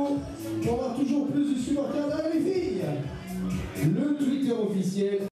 bientôt on aura toujours plus de supporters. Dames et filles, le Twitter officiel